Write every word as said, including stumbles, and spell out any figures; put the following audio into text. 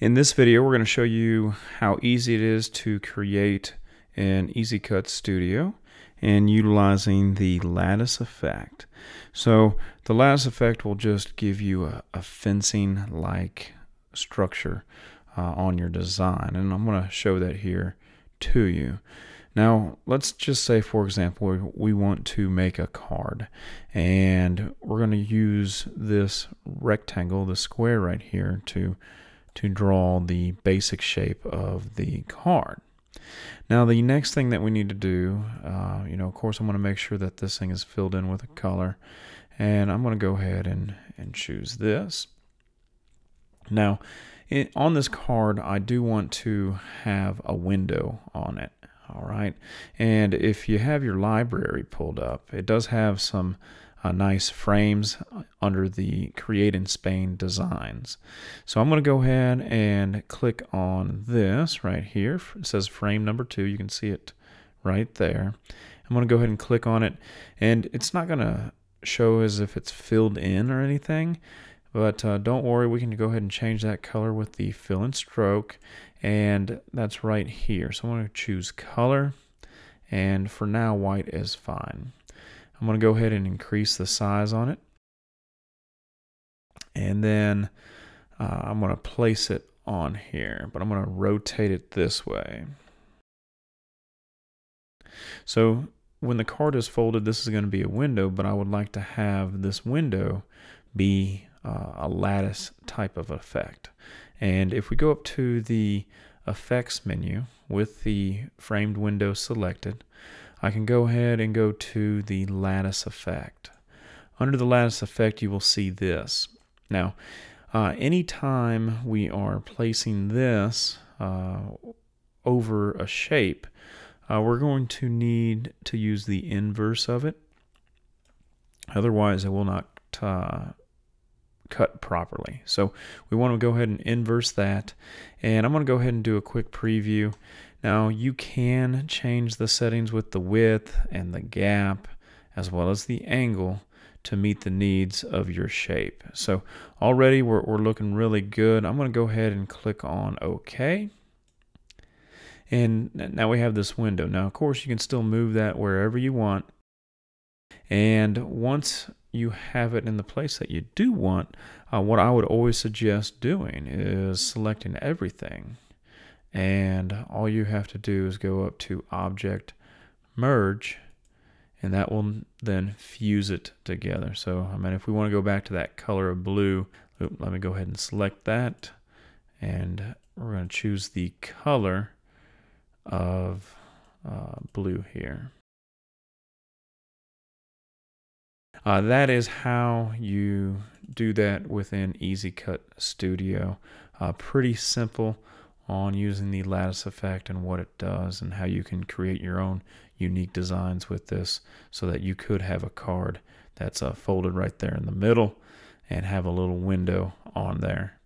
In this video, we're going to show you how easy it is to create an EasyCut Studio and utilizing the lattice effect. So the lattice effect will just give you a, a fencing-like structure uh, on your design, and I'm going to show that here to you. Now, let's just say, for example, we want to make a card, and we're going to use this rectangle, the square right here, to to draw the basic shape of the card. Now the next thing that we need to do, uh, you know, of course I want to make sure that this thing is filled in with a color, and I'm going to go ahead and, and choose this. Now it, on this card I do want to have a window on it, alright? And if you have your library pulled up, it does have some Uh, nice frames under the Create in Spain designs. So I'm going to go ahead and click on this right here. It says frame number two. You can see it right there. I'm going to go ahead and click on it, and it's not going to show as if it's filled in or anything, but uh, don't worry, we can go ahead and change that color with the fill and stroke, and that's right here. So I'm going to choose color, and for now white is fine. I'm going to go ahead and increase the size on it, and then uh, I'm going to place it on here, but I'm going to rotate it this way. So when the card is folded, this is going to be a window, but I would like to have this window be uh, a lattice type of effect. And if we go up to the effects menu with the framed window selected, I can go ahead and go to the lattice effect. Under the lattice effect, you will see this. Now, uh, anytime we are placing this uh, over a shape, uh, we're going to need to use the inverse of it. Otherwise, it will not uh, cut properly. So we want to go ahead and inverse that. And I'm going to go ahead and do a quick preview. Now you can change the settings with the width and the gap as well as the angle to meet the needs of your shape. So already we're, we're looking really good. I'm going to go ahead and click on OK. And now we have this window. Now of course you can still move that wherever you want. And once you have it in the place that you do want, uh, what I would always suggest doing is selecting everything. And all you have to do is go up to Object, Merge, and that will then fuse it together. So, I mean, if we want to go back to that color of blue, oops, let me go ahead and select that. And we're going to choose the color of uh, blue here. Uh, that is how you do that within EasyCut Studio. Uh, pretty simple on using the lattice effect and what it does and how you can create your own unique designs with this, so that you could have a card that's uh, folded right there in the middle and have a little window on there.